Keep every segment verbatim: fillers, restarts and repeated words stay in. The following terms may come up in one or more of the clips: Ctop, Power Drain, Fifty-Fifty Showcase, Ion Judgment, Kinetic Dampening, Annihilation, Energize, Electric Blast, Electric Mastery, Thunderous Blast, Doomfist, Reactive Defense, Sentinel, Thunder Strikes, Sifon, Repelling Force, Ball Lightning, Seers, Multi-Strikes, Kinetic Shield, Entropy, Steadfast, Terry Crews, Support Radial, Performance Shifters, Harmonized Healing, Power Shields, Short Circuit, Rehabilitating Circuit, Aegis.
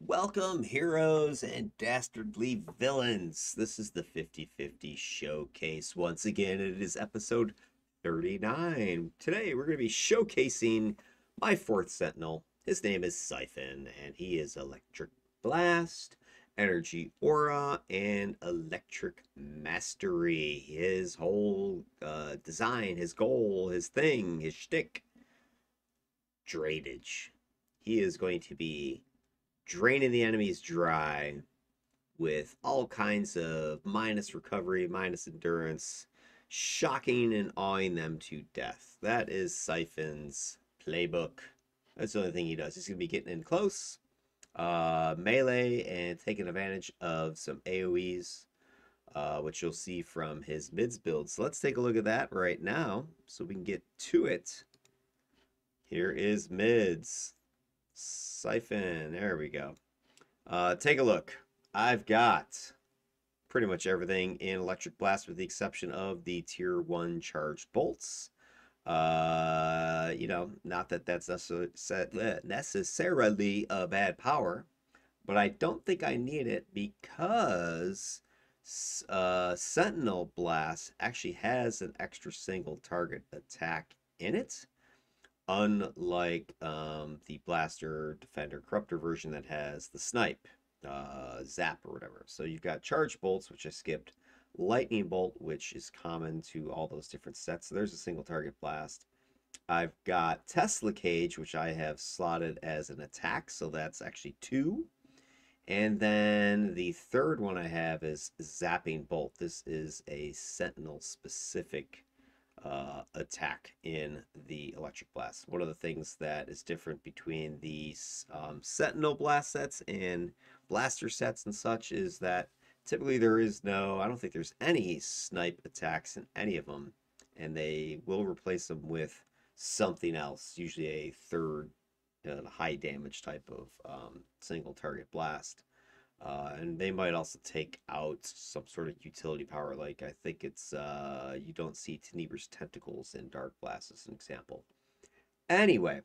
Welcome, heroes and dastardly villains. This is the Fifty-Fifty Showcase. Once again, it is episode thirty-nine. Today, we're going to be showcasing my fourth Sentinel. His name is Sifon, and he is Electric Blast, Energy Aura, and Electric Mastery. His whole uh, design, his goal, his thing, his shtick. Drainage. He is going to be draining the enemies dry with all kinds of minus recovery, minus endurance, shocking and awing them to death. That is Sifon's playbook. That's the only thing he does. He's going to be getting in close, uh, melee, and taking advantage of some A O Es, uh, which you'll see from his Mids build. So let's take a look at that right now so we can get to it. Here is Mids. Sifon, there we go. Uh, take a look. I've got pretty much everything in Electric Blast with the exception of the tier one charged bolts. Uh, you know, not that that's necessarily a bad power, but I don't think I need it because uh, Sentinel Blast actually has an extra single target attack in it. Unlike um, the Blaster, Defender, Corruptor version that has the Snipe, uh, Zap, or whatever. So you've got Charge Bolts, which I skipped, Lightning Bolt, which is common to all those different sets. So there's a single target blast. I've got Tesla Cage, which I have slotted as an attack, so that's actually two. And then the third one I have is Zapping Bolt. This is a Sentinel-specific Uh, attack in the Electric Blast. One of the things that is different between the um, Sentinel Blast sets and Blaster sets and such is that typically there is no, I don't think there's any snipe attacks in any of them, and they will replace them with something else, usually a third uh, high damage type of um, single target blast. Uh, and they might also take out some sort of utility power, like I think it's, uh, you don't see Tenebra's Tentacles in Dark Blast as an example. Anyway,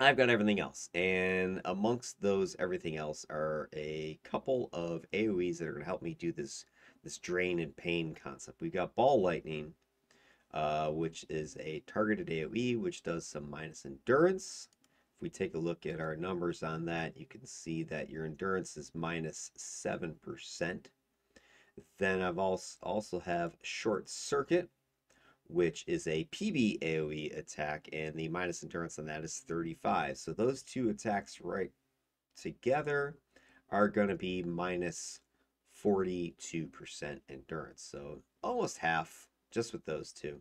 I've got everything else, and amongst those everything else are a couple of A O Es that are going to help me do this, this drain and pain concept. We've got Ball Lightning, uh, which is a targeted A O E, which does some minus endurance. If we take a look at our numbers on that, you can see that your endurance is minus seven percent. Then I've also also have Short Circuit, which is a P B A O E attack, and the minus endurance on that is thirty-five. So those two attacks right together are going to be minus forty-two percent endurance. So almost half just with those two.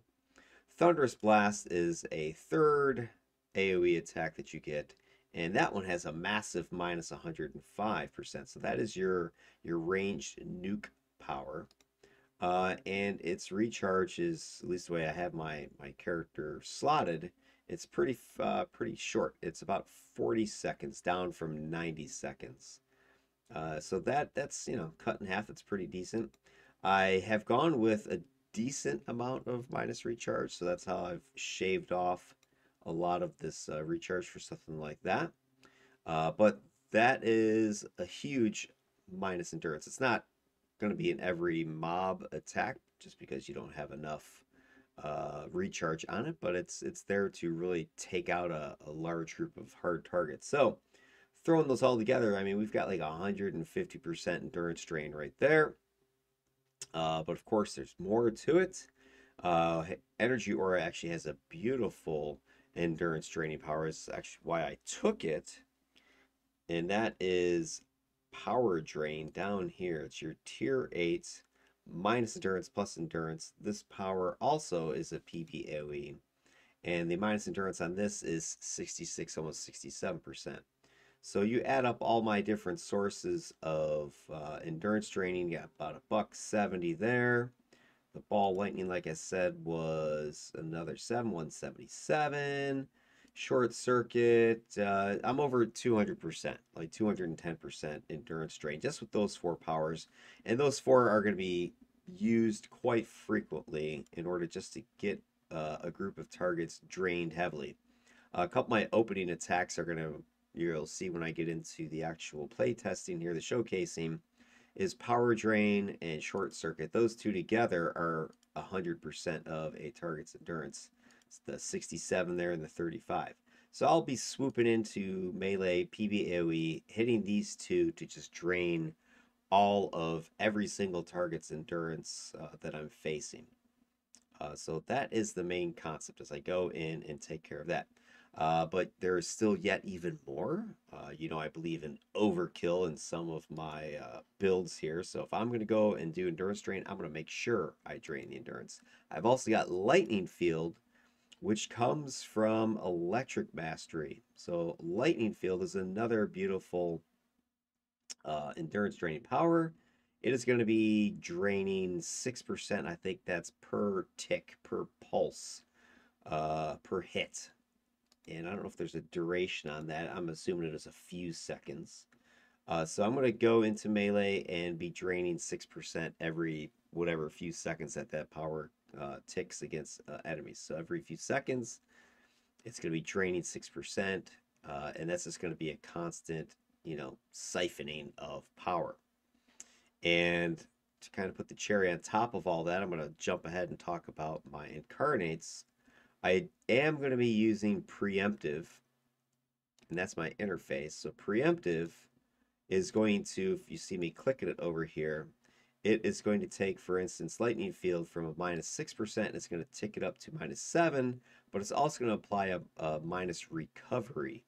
Thunderous Blast is a third A O E attack that you get, and that one has a massive minus one hundred five percent, so that is your your ranged nuke power, uh, and its recharge is, at least the way I have my my character slotted, it's pretty uh, pretty short. It's about forty seconds down from ninety seconds, uh, so that that's you know cut in half. That's pretty decent. I have gone with a decent amount of minus recharge, so that's how I've shaved off a lot of this uh, recharge for something like that, uh, but that is a huge minus endurance. It's not going to be in every mob attack just because you don't have enough uh, recharge on it, but it's it's there to really take out a, a large group of hard targets. So throwing those all together, I mean, we've got like one hundred fifty percent endurance drain right there, uh, but of course there's more to it. uh, Energy Aura actually has a beautiful endurance draining power. Is actually why I took it, and that is Power Drain down here. It's your tier eight minus endurance plus endurance. This power also is a P B A O E, and the minus endurance on this is sixty-six, almost sixty-seven percent. So you add up all my different sources of uh, endurance draining, you got about a buck seventy there. The Ball Lightning, like I said, was another seven, one seventy-seven. Short Circuit, uh, I'm over two hundred percent, like two hundred ten percent endurance drain, just with those four powers. And those four are going to be used quite frequently in order just to get uh, a group of targets drained heavily. Uh, a couple of my opening attacks are going to you'll see when I get into the actual play testing here, the showcasing, is Power Drain and Short Circuit. Those two together are one hundred percent of a target's endurance. It's the sixty-seven there and the thirty-five. So I'll be swooping into melee, P B, AoE, hitting these two to just drain all of every single target's endurance uh, that I'm facing. Uh, so that is the main concept as I go in and take care of that. Uh, but there is still yet even more. Uh, you know, I believe in overkill in some of my uh, builds here. So if I'm going to go and do endurance drain, I'm going to make sure I drain the endurance. I've also got Lightning Field, which comes from Electric Mastery. So Lightning Field is another beautiful uh, endurance draining power. It is going to be draining six percent. I think that's per tick, per pulse, uh, per hit. And I don't know if there's a duration on that. I'm assuming it is a few seconds. Uh, so I'm going to go into melee and be draining six percent every whatever few seconds that that power uh, ticks against uh, enemies. So every few seconds, it's going to be draining six percent. Uh, and that's just going to be a constant, you know, siphoning of power. And to kind of put the cherry on top of all that, I'm going to jump ahead and talk about my incarnates. I am going to be using Preemptive, and that's my interface. So Preemptive is going to, if you see me clicking it over here, it is going to take, for instance, Lightning Field from a minus six percent, and it's going to tick it up to minus seven, but it's also going to apply a, a minus recovery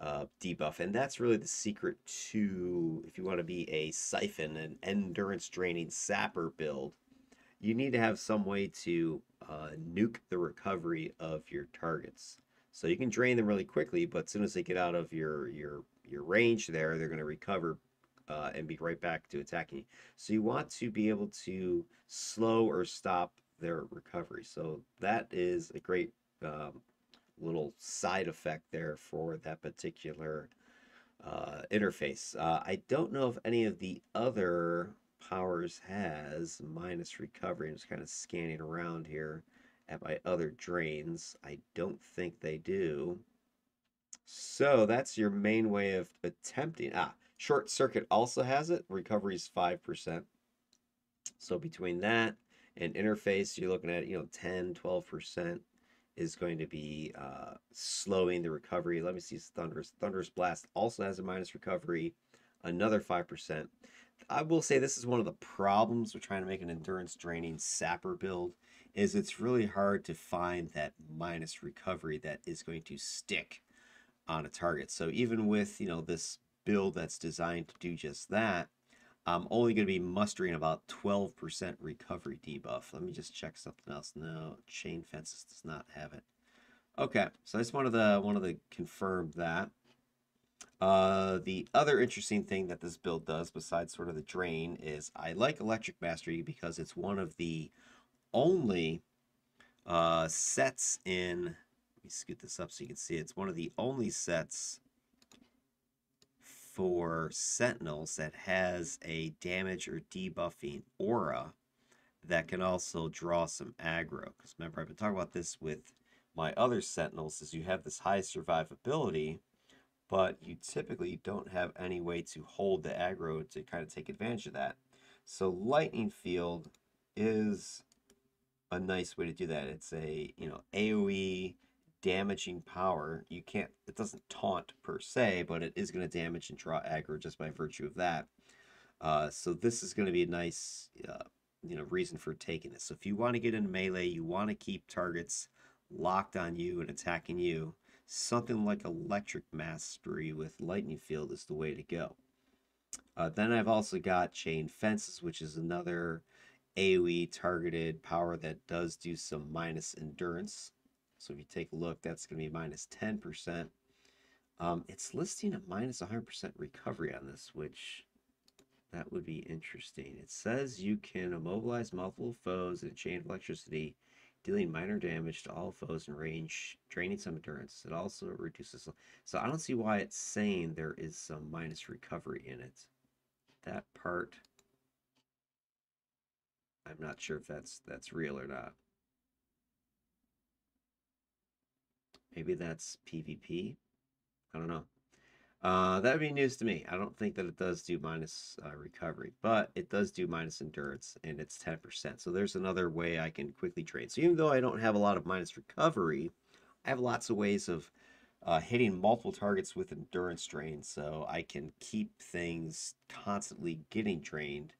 uh, debuff. And that's really the secret to, if you want to be a siphon, an endurance draining sapper build, you need to have some way to Uh, nuke the recovery of your targets. So you can drain them really quickly, but as soon as they get out of your your your range there, they're going to recover uh, and be right back to attacking you. So you want to be able to slow or stop their recovery. So that is a great um, little side effect there for that particular uh, interface. Uh, I don't know if any of the other powers has minus recovery. I'm just kind of scanning around here at my other drains. I don't think they do. So that's your main way of attempting. Ah, Short Circuit also has it. Recovery is five percent. So between that and interface, you're looking at, you know, ten, twelve percent is going to be uh, slowing the recovery. Let me see. Thunderous, Thunderous Blast also has a minus recovery, another five percent. I will say this is one of the problems with trying to make an endurance draining sapper build, is it's really hard to find that minus recovery that is going to stick on a target. So even with, you know, this build that's designed to do just that, I'm only going to be mustering about twelve percent recovery debuff. Let me just check something else. No, Chain Fences does not have it. Okay, so I just wanted to, wanted to confirm that. Uh, the other interesting thing that this build does, besides sort of the drain, is I like Electric Mastery because it's one of the only uh, sets in, let me scoot this up so you can see it. It's one of the only sets for Sentinels that has a damage or debuffing aura that can also draw some aggro. Because remember, I've been talking about this with my other Sentinels, is you have this high survivability, but you typically don't have any way to hold the aggro to kind of take advantage of that. So Lightning Field is a nice way to do that. It's a, you know, AoE damaging power. You can't, it doesn't taunt per se, but it is going to damage and draw aggro just by virtue of that. Uh, so this is going to be a nice, uh, you know, reason for taking this. So if you want to get into melee, you want to keep targets locked on you and attacking you, something like Electric Mastery with Lightning Field is the way to go. Uh, then I've also got Chain Fences, which is another AoE targeted power that does do some minus endurance. So if you take a look, that's going to be minus ten percent. Um, it's listing a minus one hundred percent recovery on this, which that would be interesting. It says you can immobilize multiple foes in a chain of electricity, dealing minor damage to all foes in range, draining some endurance. It also reduces... So I don't see why it's saying there is some minus recovery in it. That part, I'm not sure if that's that's real or not. Maybe that's PvP? I don't know. Uh, that would be news to me. I don't think that it does do minus uh, recovery, but it does do minus endurance, and it's ten percent. So there's another way I can quickly trade. So even though I don't have a lot of minus recovery, I have lots of ways of uh, hitting multiple targets with endurance drain, so I can keep things constantly getting drained,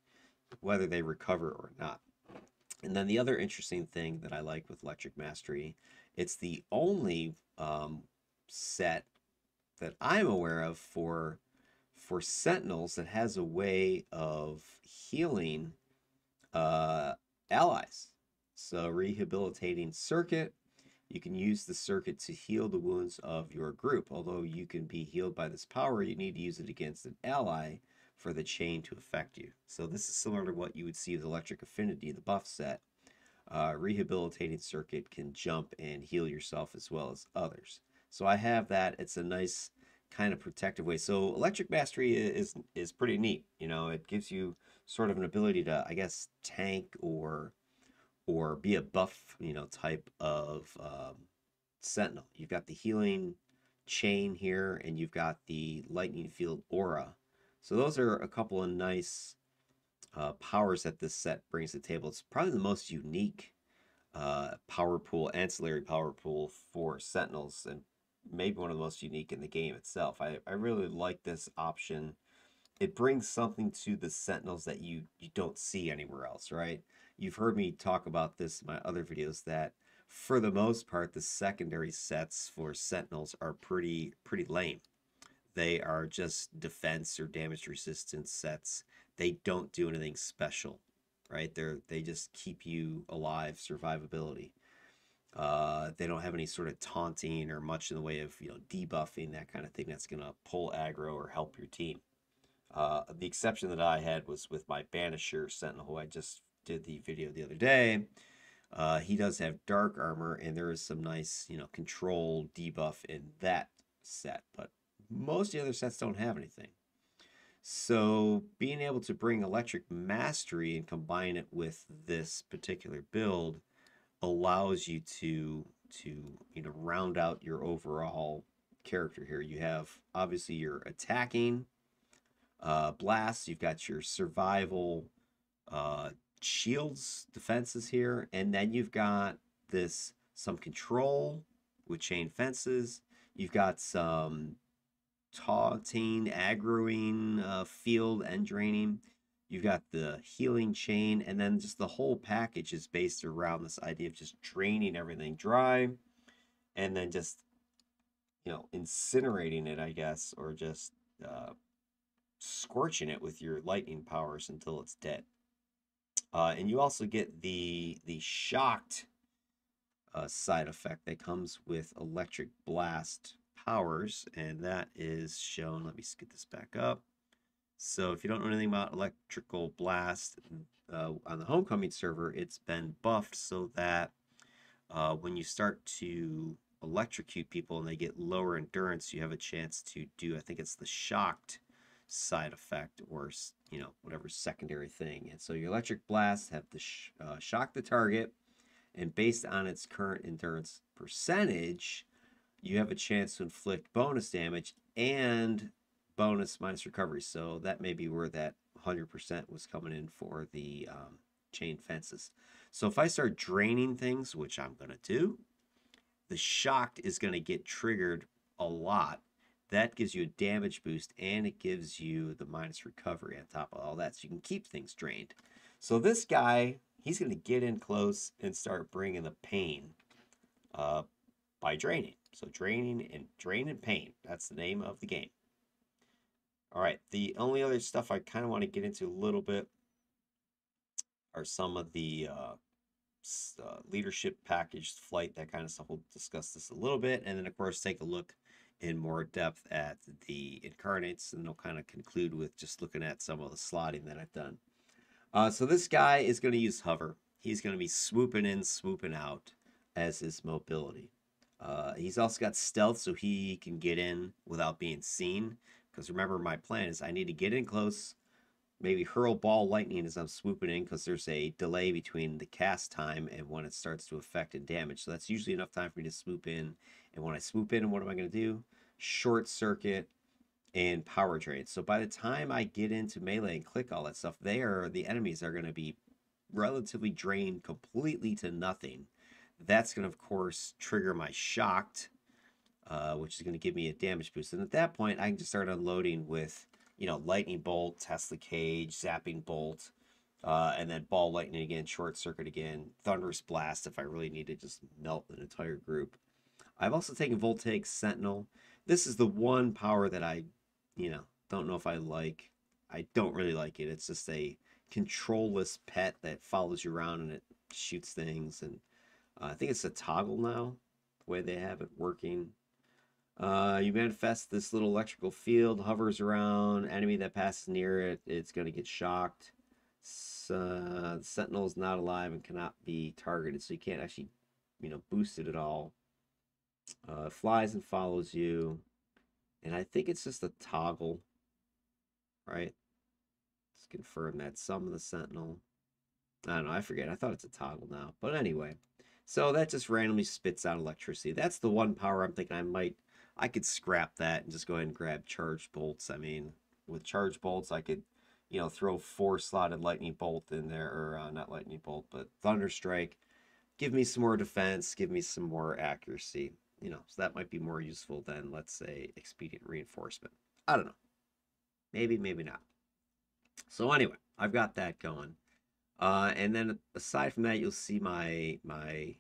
whether they recover or not. And then the other interesting thing that I like with Electric Mastery, it's the only um, set that I'm aware of for for Sentinels that has a way of healing uh, allies. So Rehabilitating Circuit, you can use the circuit to heal the wounds of your group. Although you can be healed by this power, you need to use it against an ally for the chain to affect you. So this is similar to what you would see with Electric Affinity, the buff set. Uh, Rehabilitating Circuit can jump and heal yourself as well as others. So I have that. It's a nice kind of protective way. So Electric Mastery is is pretty neat. You know, it gives you sort of an ability to, I guess, tank or or be a buff, you know, type of um, Sentinel. You've got the healing chain here, and you've got the Lightning Field Aura. So those are a couple of nice uh, powers that this set brings to the table. It's probably the most unique uh, power pool, ancillary power pool for Sentinels, and maybe one of the most unique in the game itself. I, I really like this option. It brings something to the Sentinels that you, you don't see anywhere else, right? You've heard me talk about this in my other videos that for the most part, the secondary sets for Sentinels are pretty, pretty lame. They are just defense or damage resistance sets. They don't do anything special, right? They're, they just keep you alive, survivability. Uh, they don't have any sort of taunting or much in the way of, you know, debuffing, that kind of thing that's going to pull aggro or help your team. Uh, the exception that I had was with my Banisher Sentinel, who I just did the video the other day. Uh, he does have dark armor, and there is some nice, you know, control debuff in that set, but most of the other sets don't have anything. So being able to bring Electric Mastery and combine it with this particular build allows you to to you know round out your overall character here. You have obviously your attacking uh blasts, you've got your survival uh shields defenses here, and then you've got this some control with Chain Fences, you've got some taunting, aggroing, uh, field and draining. You've got the healing chain, and then just the whole package is based around this idea of just draining everything dry and then just, you know, incinerating it, I guess, or just uh, scorching it with your lightning powers until it's dead. Uh, and you also get the, the shocked uh, side effect that comes with Electric Blast powers, and that is shown, let me scoot this back up. So if you don't know anything about Electrical Blast, uh, on the Homecoming server, it's been buffed so that uh, when you start to electrocute people and they get lower endurance, you have a chance to do, I think it's the shocked side effect, or, you know, whatever secondary thing. And so your Electric Blasts have to sh uh, shock the target, and based on its current endurance percentage, you have a chance to inflict bonus damage and bonus minus recovery. So that may be where that one hundred percent was coming in for the um, Chain Fences. So if I start draining things, which I'm going to do, the shocked is going to get triggered a lot. That gives you a damage boost, and it gives you the minus recovery on top of all that, so you can keep things drained. So this guy, he's going to get in close and start bringing the pain uh, by draining. So draining and drain and pain, that's the name of the game. All right, the only other stuff I kind of want to get into a little bit are some of the uh, uh, leadership package, flight, that kind of stuff. We'll discuss this a little bit. And then, of course, take a look in more depth at the incarnates. And I'll kind of conclude with just looking at some of the slotting that I've done. Uh, so this guy is going to use hover. He's going to be swooping in, swooping out as his mobility. Uh, he's also got stealth, so he can get in without being seen. Because remember, my plan is I need to get in close, maybe hurl ball lightning as I'm swooping in, because there's a delay between the cast time and when it starts to affect and damage. So that's usually enough time for me to swoop in. And when I swoop in, what am I going to do? Short circuit, and Power Drain. So by the time I get into melee and click all that stuff there, the enemies are going to be relatively drained completely to nothing. That's going to, of course, trigger my Shocked, uh, which is going to give me a damage boost. And at that point, I can just start unloading with, you know, Lightning Bolt, Tesla Cage, Zapping Bolt, uh, and then Ball Lightning again, Short Circuit again, Thunderous Blast if I really need to just melt an entire group. I've also taken Voltaic Sentinel. This is the one power that I, you know, don't know if I like. I don't really like it. It's just a controlless pet that follows you around and it shoots things. And uh, I think it's a toggle now, the way they have it working. Uh, you manifest this little electrical field, hovers around, enemy that passes near it, it's going to get shocked. Uh, the Sentinel is not alive and cannot be targeted, so you can't actually, you know, boost it at all. Uh, flies and follows you, and I think it's just a toggle, right? Let's confirm that. Summon the Sentinel. I don't know, I forget. I thought it's a toggle now, but anyway. So that just randomly spits out electricity. That's the one power I'm thinking I might, I could scrap that and just go ahead and grab Charge Bolts. I mean, with Charge Bolts, I could, you know, throw four slotted Lightning Bolt in there, or uh, not Lightning Bolt, but Thunder Strike. Give me some more defense, give me some more accuracy. You know, so that might be more useful than, let's say, Expedient Reinforcement. I don't know. Maybe, maybe not. So anyway, I've got that going. Uh, and then aside from that, you'll see my, my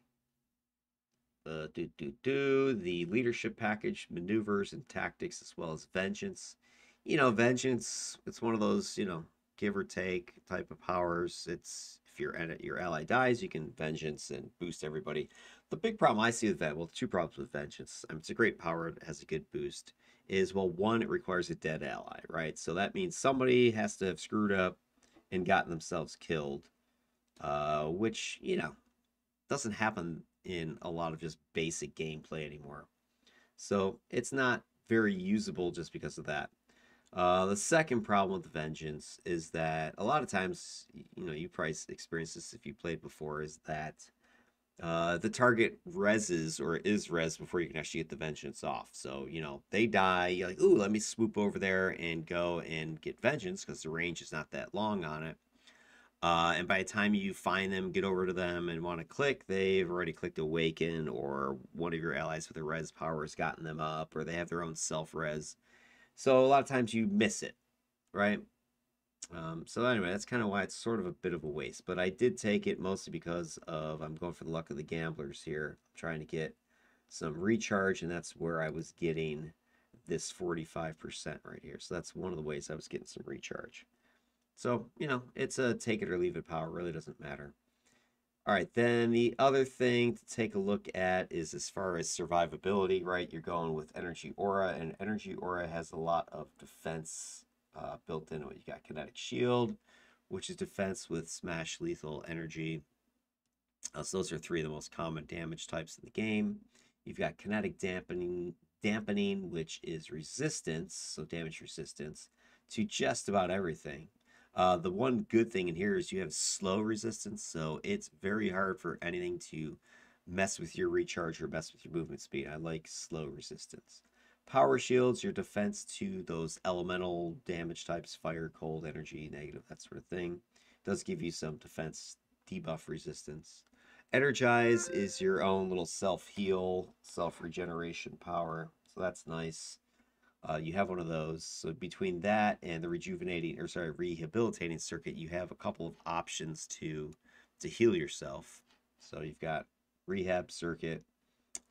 uh, do, do, do, the Leadership Package, Maneuvers and Tactics, as well as Vengeance. You know, Vengeance, it's one of those, you know, give or take type of powers. It's, if your, your ally dies, you can Vengeance and boost everybody. The big problem I see with that, well, two problems with Vengeance. I mean, it's a great power, it has a good boost, is, well, one, it requires a dead ally, right? So that means somebody has to have screwed up and gotten themselves killed, uh, which, you know, doesn't happen in a lot of just basic gameplay anymore. So it's not very usable just because of that. Uh, the second problem with Vengeance is that a lot of times, you know, you probably experienced this if you played before, is that uh, the target reses or is res before you can actually get the Vengeance off. So, you know, they die, you're like, ooh, let me swoop over there and go and get Vengeance because the range is not that long on it. Uh, and by the time you find them, get over to them and want to click, they've already clicked Awaken, or one of your allies with a res power has gotten them up, or they have their own self-res. So a lot of times you miss it, right? Um, so anyway, that's kind of why it's sort of a bit of a waste. But I did take it mostly because of I'm going for the luck of the gamblers here. I'm trying to get some recharge, and that's where I was getting this forty-five percent right here. So that's one of the ways I was getting some recharge. So, you know, it's a take it or leave it power. It really doesn't matter. All right, then the other thing to take a look at is as far as survivability, right? You're going with Energy Aura, and Energy Aura has a lot of defense uh, built into it. You got Kinetic Shield, which is defense with Smash, Lethal, Energy. Uh, so those are three of the most common damage types in the game. You've got Kinetic Dampening, dampening which is resistance, so damage resistance, to just about everything. Uh, the one good thing in here is you have slow resistance, so it's very hard for anything to mess with your recharge or mess with your movement speed. I like slow resistance. Power Shields, your defense to those elemental damage types, fire, cold, energy, negative, that sort of thing. Does give you some defense debuff resistance. Energize is your own little self-heal, self-regeneration power, so that's nice. Uh, you have one of those. So between that and the rejuvenating, or sorry, rehabilitating circuit, you have a couple of options to to heal yourself. So you've got rehab circuit,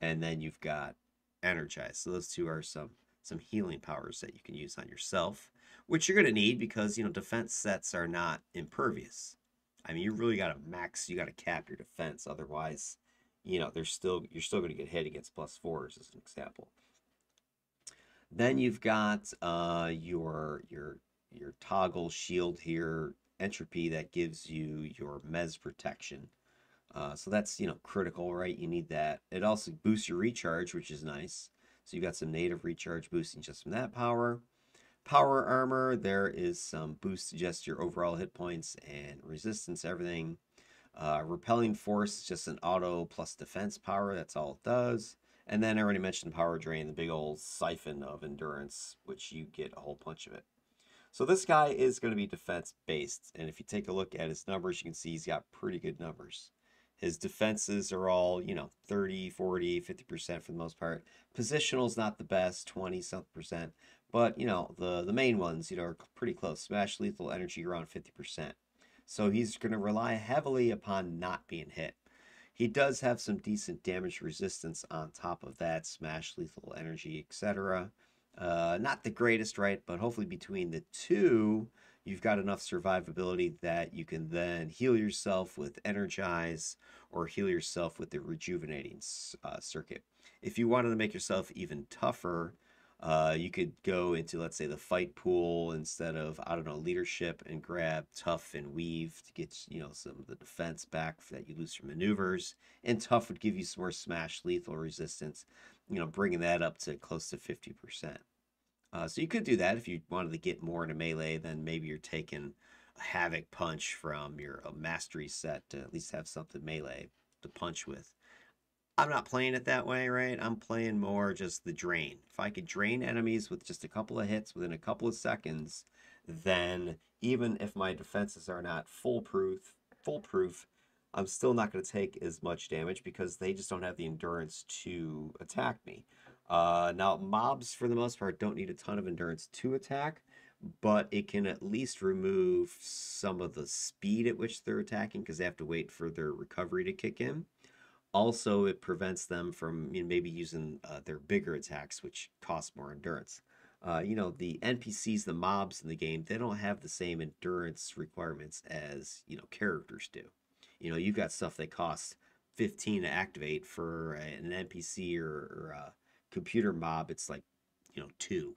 and then you've got energize. So those two are some some healing powers that you can use on yourself, which you're gonna need because you know defense sets are not impervious. I mean, you really gotta max, you gotta cap your defense, otherwise, you know, there's still you're still gonna get hit against plus fours as an example. Then you've got uh, your your your toggle shield here, entropy, that gives you your mez protection. Uh, so that's, you know, critical, right? You need that. It also boosts your recharge, which is nice. So you've got some native recharge boosting just from that power. Power armor, there is some boost to just your overall hit points and resistance, everything. Uh, repelling force, just an auto plus defense power. That's all it does. And then I already mentioned Power Drain, the big old siphon of endurance, which you get a whole bunch of it. So this guy is going to be defense-based, and if you take a look at his numbers, you can see he's got pretty good numbers. His defenses are all, you know, thirty, forty, fifty percent for the most part. Positional's not the best, twenty-something percent. But, you know, the, the main ones, you know, are pretty close. Smash, lethal, energy, around fifty percent. So he's going to rely heavily upon not being hit. He does have some decent damage resistance on top of that. Smash, lethal, energy, et cetera. Uh, not the greatest, right? But hopefully between the two, you've got enough survivability that you can then heal yourself with Energize or heal yourself with the Rejuvenating uh, Circuit. If you wanted to make yourself even tougher, uh, you could go into, let's say, the Fight pool instead of, I don't know, Leadership, and grab Tough and Weave to get, you know, some of the defense back that you lose from maneuvers. And Tough would give you some more Smash Lethal resistance, you know, bringing that up to close to fifty percent. Uh, so you could do that if you wanted to get more into melee. Then maybe you're taking a Havoc punch from your a mastery set to at least have something melee to punch with. I'm not playing it that way, right? I'm playing more just the drain. If I could drain enemies with just a couple of hits within a couple of seconds, then even if my defenses are not foolproof, foolproof, I'm still not going to take as much damage because they just don't have the endurance to attack me. Uh, now, mobs, for the most part, don't need a ton of endurance to attack, but it can at least remove some of the speed at which they're attacking because they have to wait for their recovery to kick in. Also, it prevents them from, you know, maybe using uh, their bigger attacks, which cost more endurance. Uh, you know, the N P Cs, the mobs in the game, they don't have the same endurance requirements as, you know, characters do. You know, you've got stuff that costs fifteen to activate for an N P C or... or uh, computer mob, it's like, you know, two.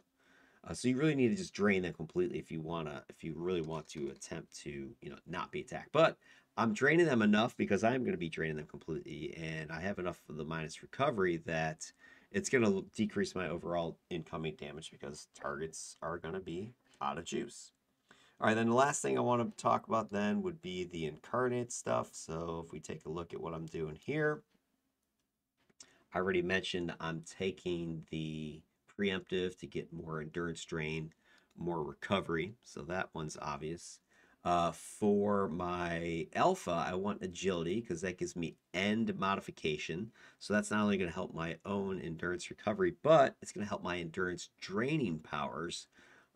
Uh, so you really need to just drain them completely if you wanna, if you really want to attempt to, you know, not be attacked. But I'm draining them enough because I'm going to be draining them completely, and I have enough of the minus recovery that it's going to decrease my overall incoming damage because targets are going to be out of juice. All right, then the last thing I want to talk about then would be the incarnate stuff. So if we take a look at what I'm doing here, I already mentioned I'm taking the Preemptive to get more endurance drain, more recovery. So that one's obvious. Uh, for my Alpha, I want Agility because that gives me End modification. So that's not only going to help my own endurance recovery, but it's going to help my endurance draining powers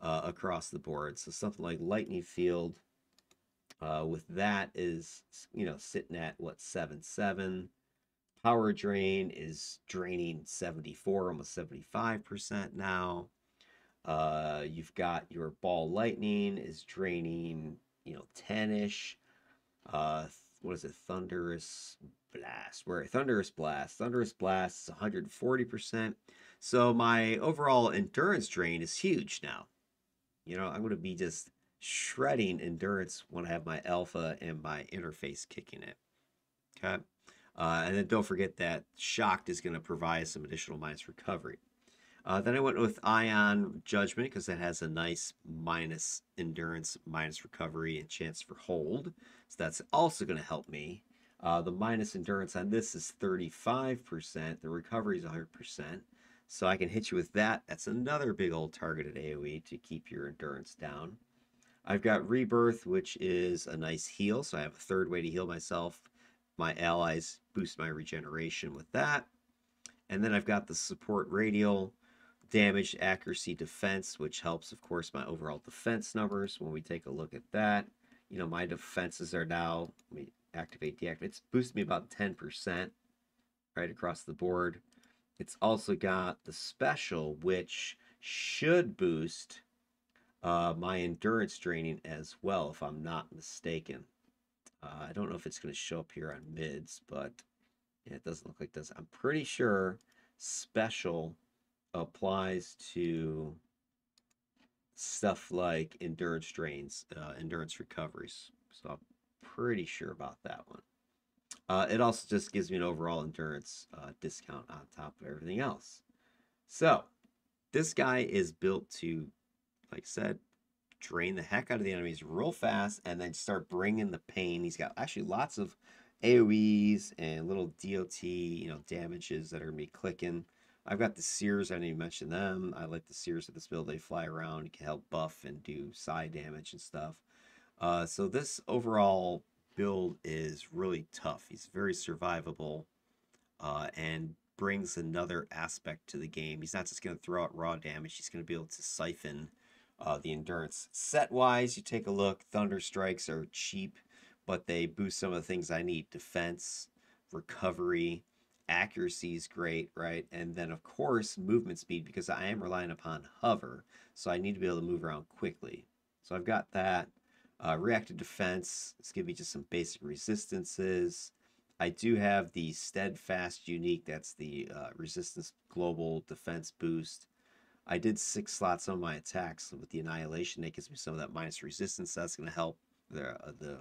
uh, across the board. So something like Lightning Field uh, with that is, you know, sitting at, what, seven seven. Power Drain is draining seventy-four, almost seventy-five percent now. Uh, you've got your Ball Lightning is draining, you know, ten-ish. Uh, what is it? Thunderous Blast. Where Thunderous Blast. Thunderous Blast is one hundred forty percent. So my overall endurance drain is huge now. You know, I'm going to be just shredding endurance when I have my Alpha and my interface kicking it. Okay. Uh, and then don't forget that Shocked is going to provide some additional minus recovery. Uh, then I went with Ion Judgment because that has a nice minus endurance, minus recovery, and chance for hold. So that's also going to help me. Uh, the minus endurance on this is thirty-five percent. The recovery is one hundred percent. So I can hit you with that. That's another big old targeted AoE to keep your endurance down. I've got Rebirth, which is a nice heal. So I have a third way to heal myself. My allies boost my regeneration with that. And then I've got the support radial damage, accuracy, defense, which helps, of course, my overall defense numbers. When we take a look at that, you know, my defenses are now, let me activate, deactivate. It's boosted me about ten percent right across the board. It's also got the special, which should boost uh, my endurance draining as well, if I'm not mistaken. Uh, I don't know if it's going to show up here on Mids, but yeah, it doesn't look like this. I'm pretty sure Special applies to stuff like endurance drains, uh, endurance recoveries. So I'm pretty sure about that one. Uh, it also just gives me an overall endurance uh, discount on top of everything else. So this guy is built to, like I said, drain the heck out of the enemies real fast and then start bringing the pain. He's got actually lots of AoEs and little D O T, you know, damages that are going to be clicking. I've got the Seers. I didn't even mention them. I like the Seers of this build. They fly around. You can help buff and do side damage and stuff. Uh, so this overall build is really tough. He's very survivable uh, and brings another aspect to the game. He's not just going to throw out raw damage. He's going to be able to siphon uh, the endurance. Set-wise, you take a look. Thunder Strikes are cheap, but they boost some of the things I need. Defense, recovery, accuracy is great, right? And then, of course, movement speed, because I am relying upon hover, so I need to be able to move around quickly. So I've got that. Uh, reactive defense, it's giving me just some basic resistances. I do have the Steadfast Unique, that's the uh, resistance global defense boost. I did six slots on my attacks with the Annihilation. It gives me some of that minus resistance. That's going to help the, uh, the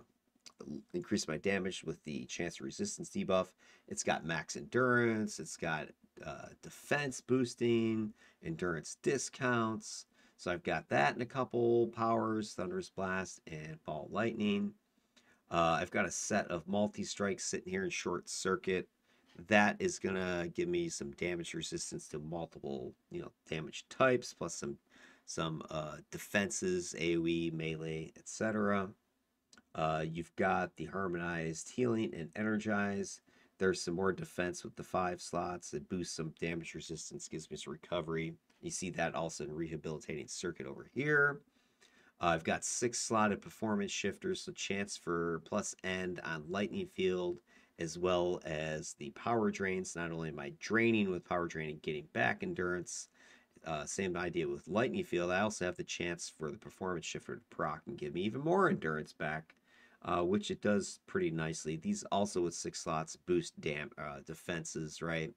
increase my damage with the chance of resistance debuff. It's got max endurance. It's got uh, defense boosting, endurance discounts. So I've got that in a couple powers, Thunderous Blast and Ball Lightning. Uh, I've got a set of multi-strikes sitting here in Short Circuit. That is going to give me some damage resistance to multiple, you know, damage types, plus some some uh, defenses, AoE, melee, et cetera. Uh, you've got the Harmonized Healing and Energize. There's some more defense with the five slots. It boosts some damage resistance, gives me some recovery. You see that also in Rehabilitating Circuit over here. Uh, I've got six slotted Performance Shifters, so chance for plus end on Lightning Field, as well as the Power Drains. Not only am I draining with Power Drain and getting back endurance, uh, same idea with Lightning Field, I also have the chance for the Performance Shifter to proc and give me even more endurance back, uh, which it does pretty nicely. These also with six slots boost dam uh, defenses, right?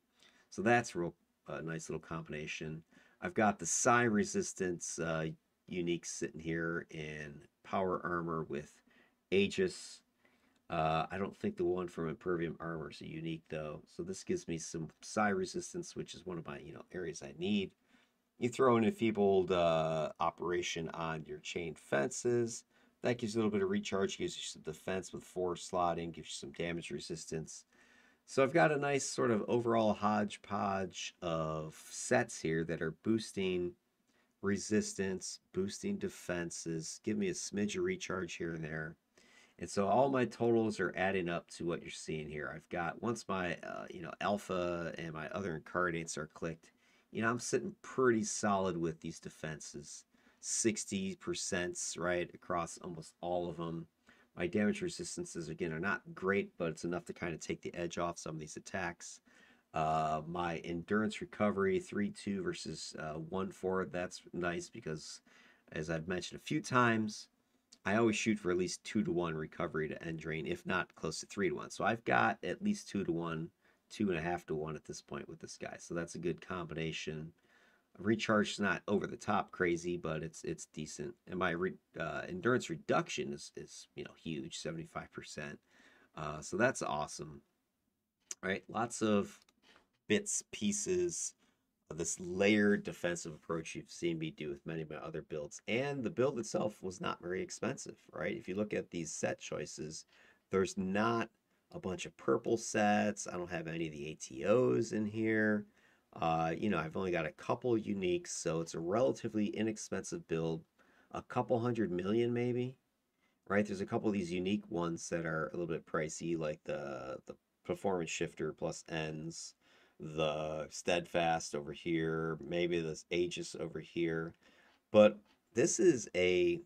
So that's real uh, nice little combination. I've got the Psi Resistance uh, Unique sitting here in Power Armor with Aegis. Uh, I don't think the one from Impervium Armor is a unique, though. So this gives me some Psi Resistance, which is one of my, you know, areas I need. You throw an Enfeebled uh, Operation on your Chain Fences. That gives you a little bit of recharge. Gives you some defense with four slotting. Gives you some damage resistance. So I've got a nice sort of overall hodgepodge of sets here that are boosting resistance, boosting defenses, give me a smidge of recharge here and there. And so all my totals are adding up to what you're seeing here. I've got, once my uh, you know, alpha and my other incarnates are clicked, you know, I'm sitting pretty solid with these defenses. sixty percent, right, across almost all of them. My damage resistances, again, are not great, but it's enough to kind of take the edge off some of these attacks. Uh, my endurance recovery, three two versus one four, uh, that's nice because, as I've mentioned a few times, I always shoot for at least two to one recovery to end drain, if not close to three to one. So I've got at least two to one, two point five to one at this point with this guy. So that's a good combination. Recharge is not over the top crazy, but it's it's decent. And my re, uh, endurance reduction is, is you know, huge, seventy-five percent. Uh, so that's awesome. All right, lots of bits, pieces, of this layered defensive approach you've seen me do with many of my other builds. And the build itself was not very expensive, right? If you look at these set choices, there's not a bunch of purple sets. I don't have any of the A T Os in here. Uh, you know, I've only got a couple uniques, so it's a relatively inexpensive build. A couple hundred million, maybe, right? There's a couple of these unique ones that are a little bit pricey, like the the Performance Shifter plus ends, the Steadfast over here, maybe this Aegis over here. But this is a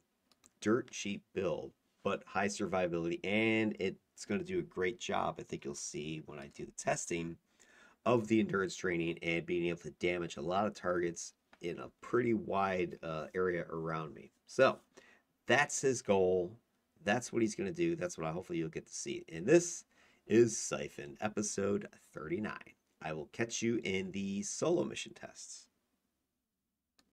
dirt cheap build, but high survivability, and it's going to do a great job. I think you'll see when I do the testing of the endurance training and being able to damage a lot of targets in a pretty wide uh, area around me. So that's his goal. That's what he's going to do. That's what I hopefully you'll get to see. And this is Sifon, episode thirty-nine. I will catch you in the solo mission tests.